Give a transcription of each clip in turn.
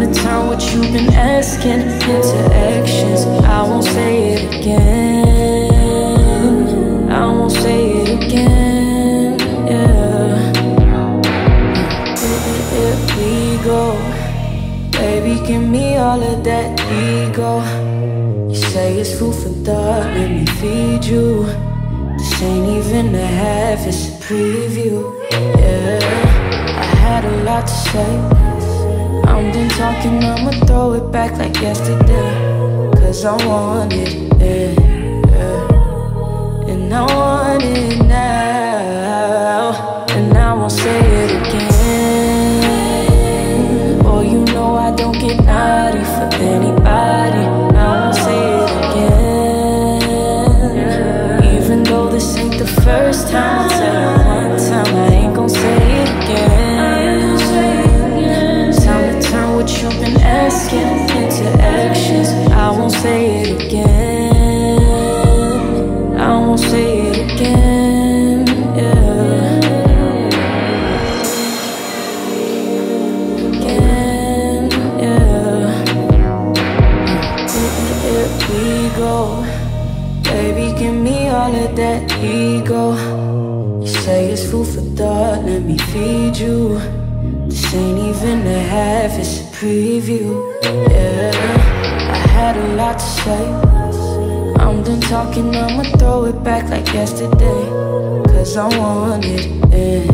to town, what you've been asking. Interactions, I won't say it again, I won't say it again, yeah. If we go, baby, give me all of that ego. You say it's food for thought, let me feed you. This ain't even a half, it's a preview, yeah. I had a lot to say, I'm done talking, I'ma throw it back like yesterday. Cause I want it, yeah. And I want it now. And I won't say it again. Boy, you know I don't get naughty for anybody. I won't say it again, even though this ain't the first time. I'll tell you one time, I ain't gon' say it again. You've been asking, interactions, I won't say it again, I won't say it again, yeah. Again, yeah. If we go, baby, give me all of that ego. You say it's food for thought, let me feed you. This ain't even a half, it's a preview, yeah. I had a lot to say, I'm done talking, I'ma throw it back like yesterday. Cause I want it, yeah.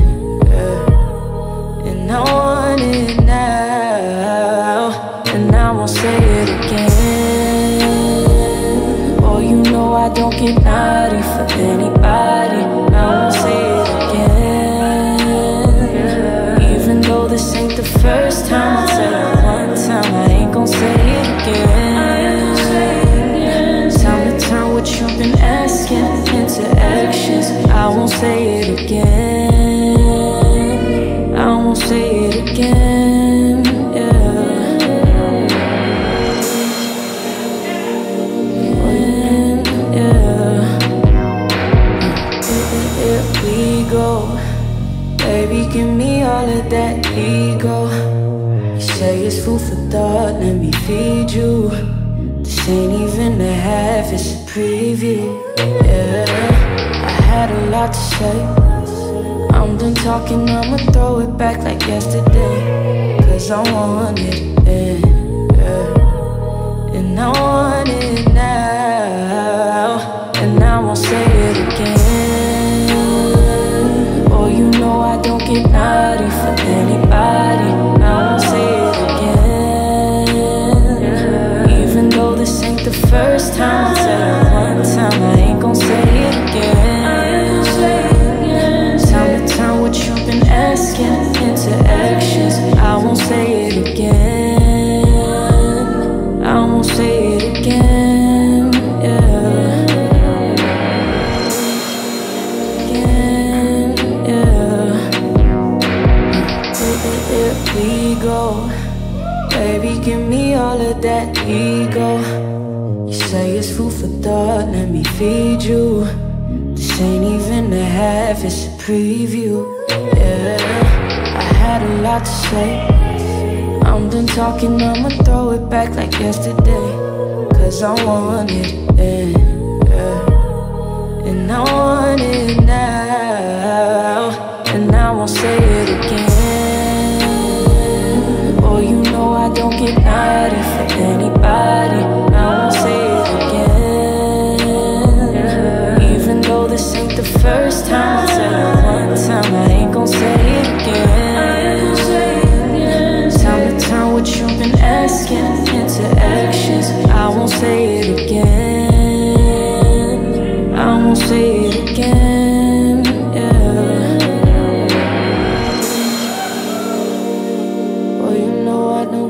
And I want it now. And I won't say it again. Boy, you know I don't get naughty for anybody. I won't say it again, this ain't the first time. I'll tell you one time, I ain't gon' say it again. Time to time, what you've been asking. Interactions, I won't say it again, I won't say it again, yeah, yeah. If we go, baby, give me all of that ego. You say it's food for thought, let me feed you. This ain't even a half, it's a preview, yeah. I had a lot to say, I'm done talking, I'ma throw it back like yesterday. Cause I want it, yeah. And I want it now. And I won't say it again. You know I don't get naughty for anybody. I won't say it again, even though this ain't the first time. I'll tell you one time, I ain't gon' say it again. Time to time, what you've been asking. Interactions, I won't say it again, I won't say it again. Baby, give me all of that ego. You say it's food for thought, let me feed you. This ain't even a half, it's a preview, yeah. I had a lot to say, I'm done talking, I'ma throw it back like yesterday. Cause I want it, yeah. And I want it now. And I won't say it again. You know I don't get naughty for anybody. I won't say it again, even though this ain't the first time.